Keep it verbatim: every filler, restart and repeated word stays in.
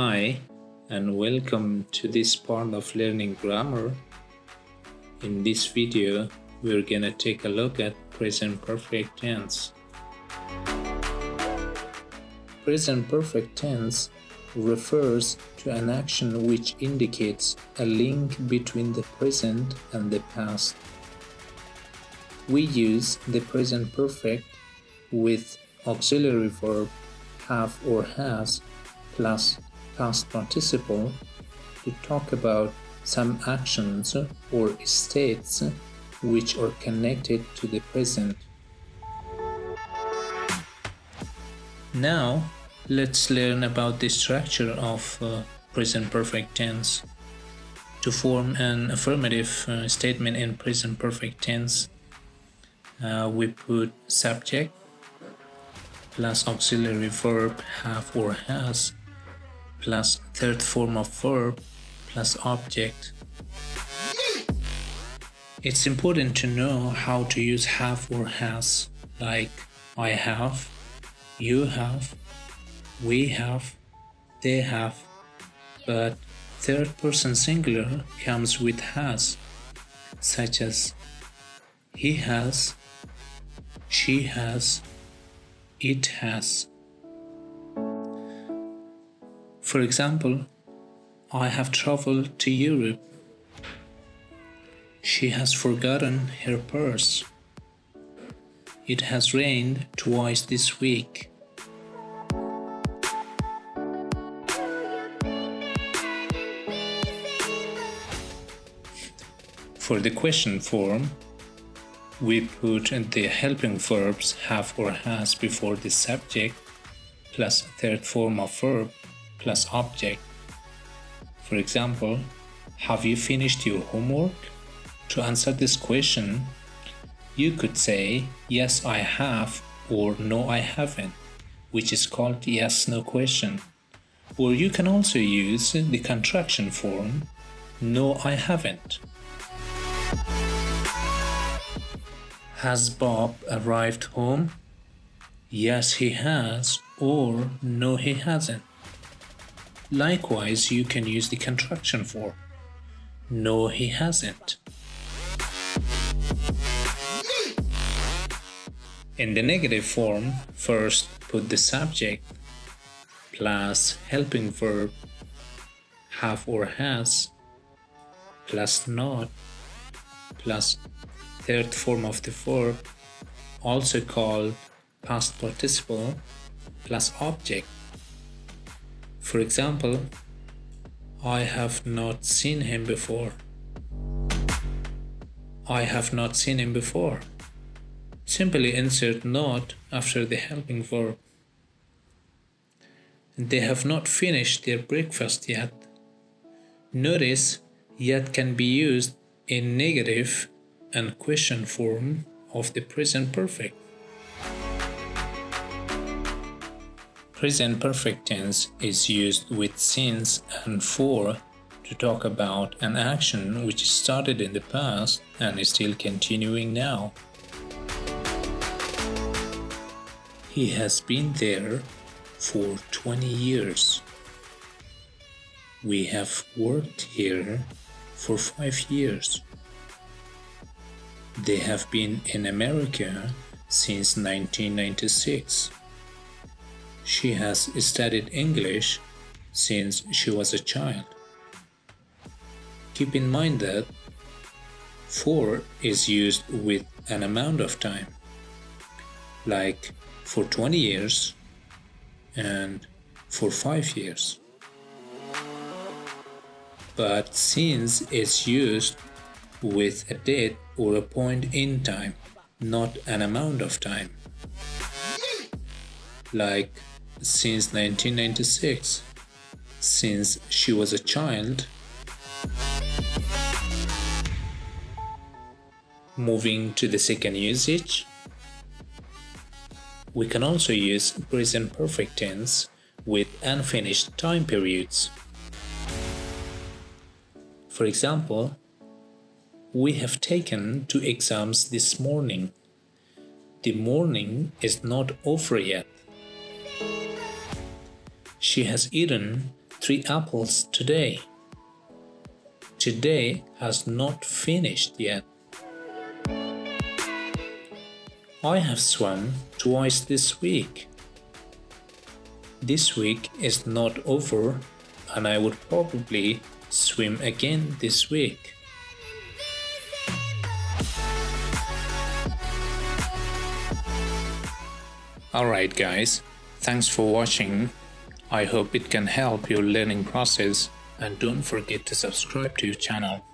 Hi and welcome to this part of learning grammar. In this video, we're gonna take a look at present perfect tense. Present perfect tense refers to an action which indicates a link between the present and the past. We use the present perfect with auxiliary verb have or has plus past participle to talk about some actions or states which are connected to the present. Now, let's learn about the structure of uh, present perfect tense. To form an affirmative uh, statement in present perfect tense, uh, we put subject plus auxiliary verb have or has plus third form of verb plus object. It's important to know how to use have or has, like I have, you have, we have, they have, but third person singular comes with has, such as he has, she has, it has. For example, I have traveled to Europe. She has forgotten her purse. It has rained twice this week. For the question form, we put the helping verbs have or has before the subject plus third form of verb plus object. For example, have you finished your homework? To answer this question, you could say yes I have or no I haven't, which is called yes no question. Or you can also use the contraction form no I haven't. Has Bob arrived home? Yes he has or no he hasn't. Likewise, you can use the contraction form. No, he hasn't. In the negative form, first put the subject plus helping verb have or has plus not plus third form of the verb, also called past participle, plus object. For example, I have not seen him before. I have not seen him before. Simply insert not after the helping verb. They have not finished their breakfast yet. Notice yet can be used in negative and question form of the present perfect. Present perfect tense is used with since and for to talk about an action which started in the past and is still continuing now. He has been there for twenty years. We have worked here for five years. They have been in America since nineteen ninety-six. She has studied English since she was a child. Keep in mind that for is used with an amount of time, like for twenty years and for five years. But since is used with a date or a point in time, not an amount of time, like since nineteen ninety-six, since she was a child. Moving to the second usage, we can also use present perfect tense with unfinished time periods. For example, we have taken two exams this morning. The morning is not over yet. She has eaten three apples today. Today has not finished yet. I have swum twice this week. This week is not over, and I would probably swim again this week. Alright guys, thanks for watching. I hope it can help your learning process, and don't forget to subscribe to your channel.